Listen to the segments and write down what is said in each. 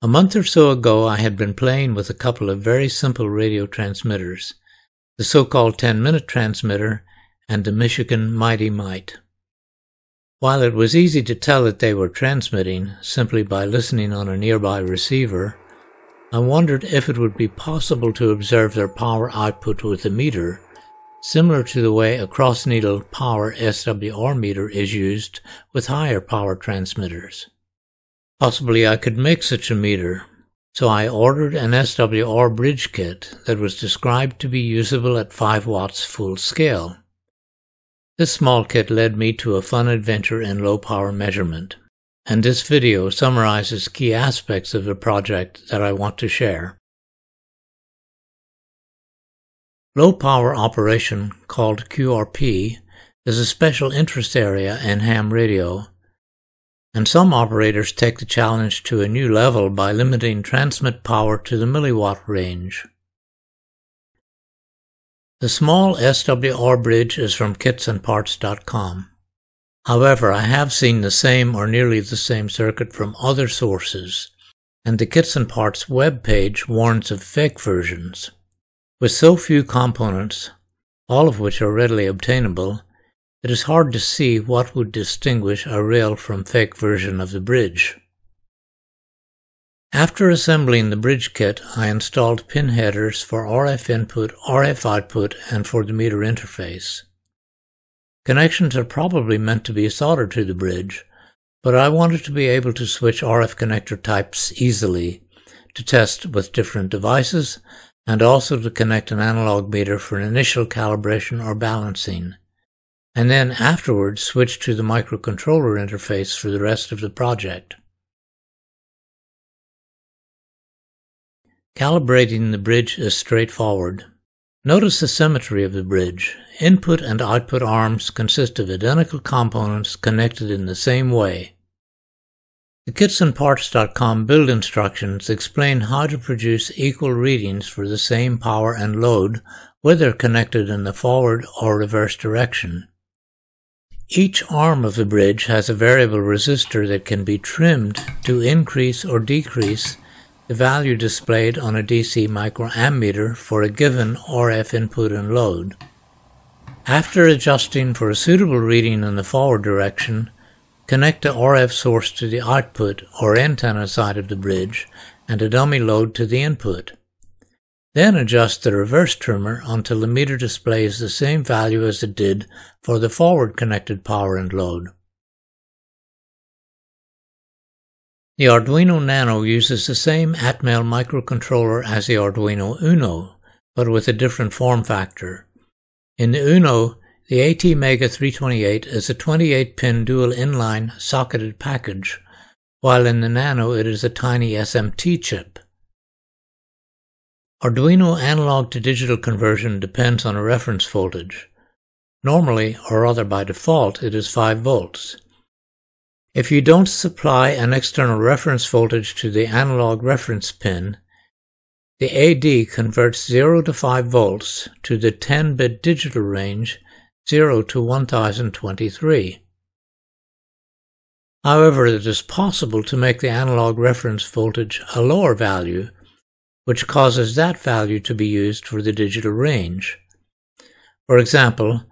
A month or so ago, I had been playing with a couple of very simple radio transmitters, the so-called 10-minute transmitter and the Michigan Mighty Mite. While it was easy to tell that they were transmitting simply by listening on a nearby receiver, I wondered if it would be possible to observe their power output with a meter, similar to the way a cross-needle power SWR meter is used with higher power transmitters. Possibly I could make such a meter, so I ordered an SWR bridge kit that was described to be usable at 5 watts full scale. This small kit led me to a fun adventure in low power measurement, and this video summarizes key aspects of the project that I want to share. Low power operation, called QRP, is a special interest area in ham radio, and some operators take the challenge to a new level by limiting transmit power to the milliwatt range. The small SWR bridge is from kitsandparts.com. However, I have seen the same or nearly the same circuit from other sources, and the Kits and Parts webpage warns of fake versions. With so few components, all of which are readily obtainable, it is hard to see what would distinguish a real from fake version of the bridge. After assembling the bridge kit, I installed pin headers for RF input, RF output, and for the meter interface. Connections are probably meant to be soldered to the bridge, but I wanted to be able to switch RF connector types easily, to test with different devices, and also to connect an analog meter for an initial calibration or balancing, and then afterwards switch to the microcontroller interface for the rest of the project. Calibrating the bridge is straightforward. Notice the symmetry of the bridge. Input and output arms consist of identical components connected in the same way. The kitsandparts.com build instructions explain how to produce equal readings for the same power and load, whether connected in the forward or reverse direction. Each arm of the bridge has a variable resistor that can be trimmed to increase or decrease the value displayed on a DC microammeter for a given RF input and load. After adjusting for a suitable reading in the forward direction, connect the RF source to the output or antenna side of the bridge and a dummy load to the input. Then adjust the reverse trimmer until the meter displays the same value as it did for the forward connected power and load. The Arduino Nano uses the same Atmel microcontroller as the Arduino Uno, but with a different form factor. In the Uno, the ATmega328 is a 28-pin dual inline socketed package, while in the Nano it is a tiny SMT chip. Arduino analog-to-digital conversion depends on a reference voltage. Normally, or rather by default, it is 5 volts. If you don't supply an external reference voltage to the analog reference pin, the AD converts 0 to 5 volts to the 10-bit digital range 0 to 1023. However, it is possible to make the analog reference voltage a lower value, which causes that value to be used for the digital range. For example,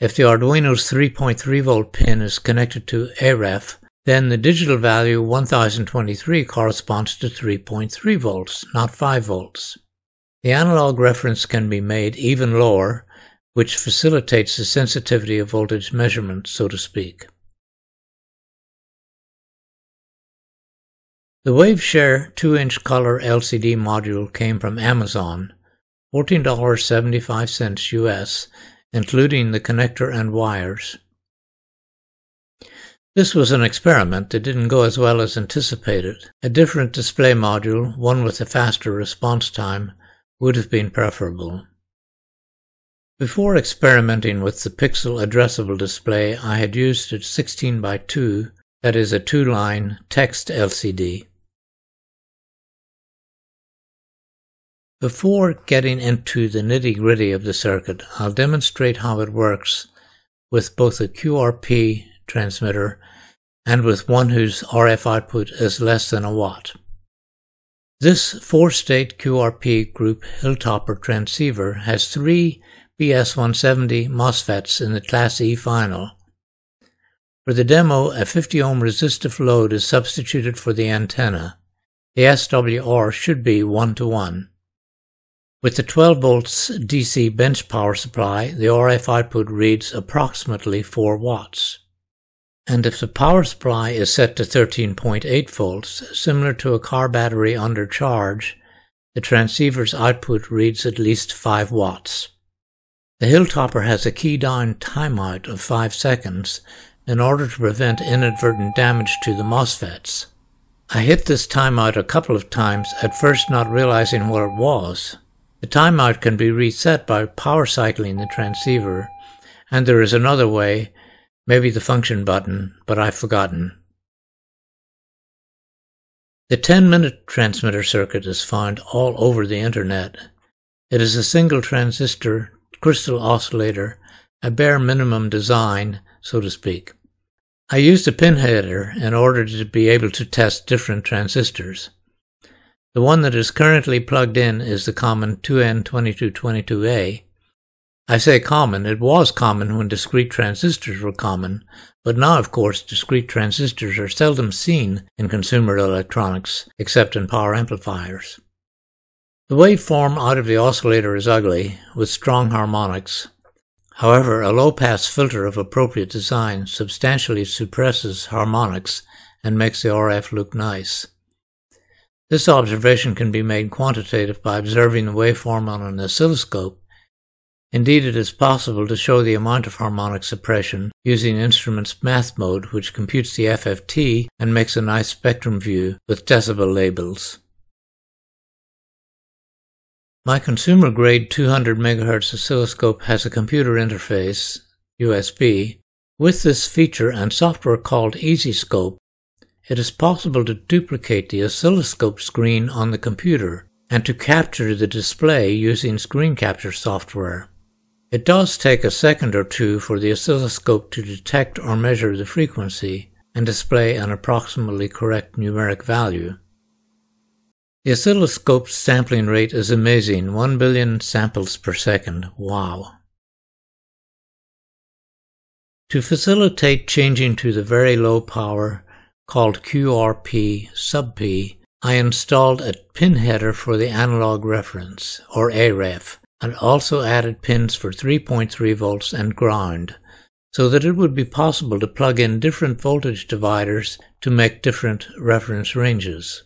if the Arduino's 3.3 volt pin is connected to AREF, then the digital value 1023 corresponds to 3.3 volts, not 5 volts. The analog reference can be made even lower, which facilitates the sensitivity of voltage measurement, so to speak. The WaveShare 2-inch color LCD module came from Amazon, $14.75 US, including the connector and wires. This was an experiment that didn't go as well as anticipated. A different display module, one with a faster response time, would have been preferable. Before experimenting with the pixel addressable display, I had used a 16 by 2, that is a 2-line text LCD. Before getting into the nitty-gritty of the circuit, I'll demonstrate how it works with both a QRP transmitter and with one whose RF output is less than a watt. This 4-state QRP group Hilltopper transceiver has 3 BS170 MOSFETs in the Class E final. For the demo, a 50 ohm resistive load is substituted for the antenna. The SWR should be 1:1. With the 12 volts DC bench power supply, the RF output reads approximately 4 watts. And if the power supply is set to 13.8 volts, similar to a car battery under charge, the transceiver's output reads at least 5 watts. The Hilltopper has a key down timeout of 5 seconds in order to prevent inadvertent damage to the MOSFETs. I hit this timeout a couple of times, at first not realizing what it was. The timeout can be reset by power cycling the transceiver, and there is another way, maybe the function button, but I've forgotten. The 10-minute transmitter circuit is found all over the internet. It is a single transistor crystal oscillator, a bare minimum design, so to speak. I used a pin header in order to be able to test different transistors. The one that is currently plugged in is the common 2N2222A. I say common, it was common when discrete transistors were common, but now of course discrete transistors are seldom seen in consumer electronics, except in power amplifiers. The waveform out of the oscillator is ugly, with strong harmonics. However, a low-pass filter of appropriate design substantially suppresses harmonics and makes the RF look nice. This observation can be made quantitative by observing the waveform on an oscilloscope. Indeed, it is possible to show the amount of harmonic suppression using Instrument's Math Mode, which computes the FFT and makes a nice spectrum view with decibel labels. My consumer-grade 200 MHz oscilloscope has a computer interface, USB. With this feature and software called EasyScope, it is possible to duplicate the oscilloscope screen on the computer and to capture the display using screen capture software. It does take a second or two for the oscilloscope to detect or measure the frequency and display an approximately correct numeric value. The oscilloscope's sampling rate is amazing, 1 billion samples per second. Wow! To facilitate changing to the very low power, called QRP sub P, I installed a pin header for the analog reference, or AREF, and also added pins for 3.3 volts and ground, so that it would be possible to plug in different voltage dividers to make different reference ranges.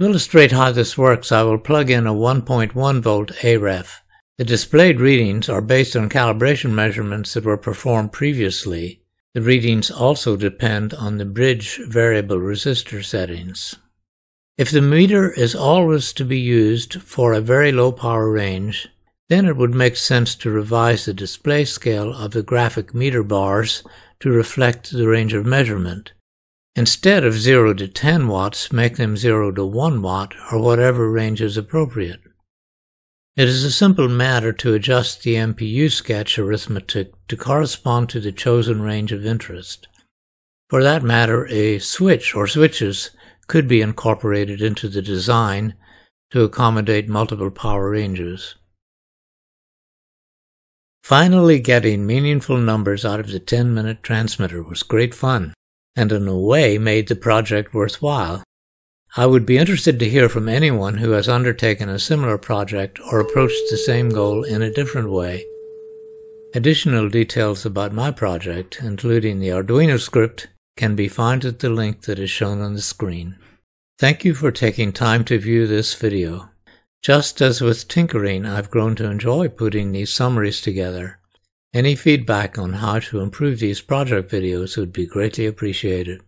To illustrate how this works, I will plug in a 1.1 volt AREF. The displayed readings are based on calibration measurements that were performed previously. The readings also depend on the bridge variable resistor settings. If the meter is always to be used for a very low power range, then it would make sense to revise the display scale of the graphic meter bars to reflect the range of measurement. Instead of 0 to 10 watts, make them 0 to 1 watt or whatever range is appropriate. It is a simple matter to adjust the MPU sketch arithmetic to correspond to the chosen range of interest. For that matter, a switch or switches could be incorporated into the design to accommodate multiple power ranges. Finally, getting meaningful numbers out of the 10-minute transmitter was great fun, and in a way made the project worthwhile. I would be interested to hear from anyone who has undertaken a similar project or approached the same goal in a different way. Additional details about my project, including the Arduino script, can be found at the link that is shown on the screen. Thank you for taking time to view this video. Just as with tinkering, I've grown to enjoy putting these summaries together. Any feedback on how to improve these project videos would be greatly appreciated.